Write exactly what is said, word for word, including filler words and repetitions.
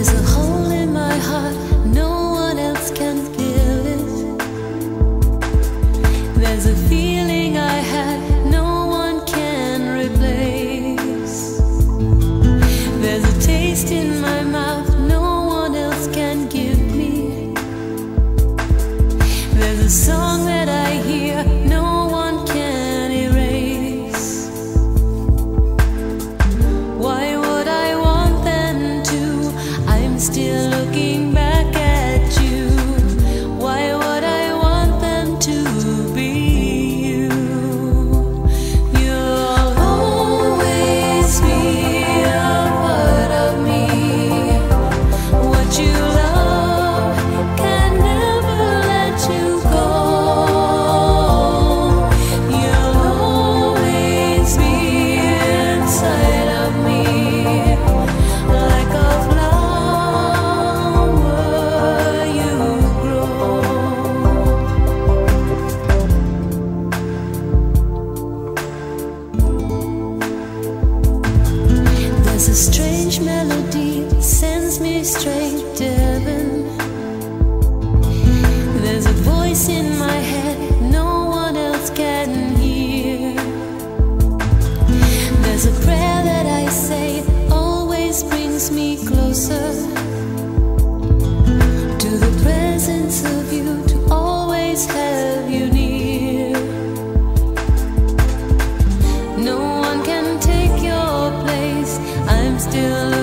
There's a hole in my heart, no one else can fill it. There's a feeling I had, no one can replace. There's a taste in my mouth, no one else can give me. There's a song that I hear, no one can erase. Why would I want them to? I'm still looking back at you. Why would I want them to be you? You'll always be a part of me. What you love can never let you go. You'll always be inside of me, like a flower you grow. There's a strange melody that sends me straight to heaven. There's a voice in my head no one else can hear. There's a prayer that I say always brings me closer to the presence of you, to always have you near. No one can take your place. I'm still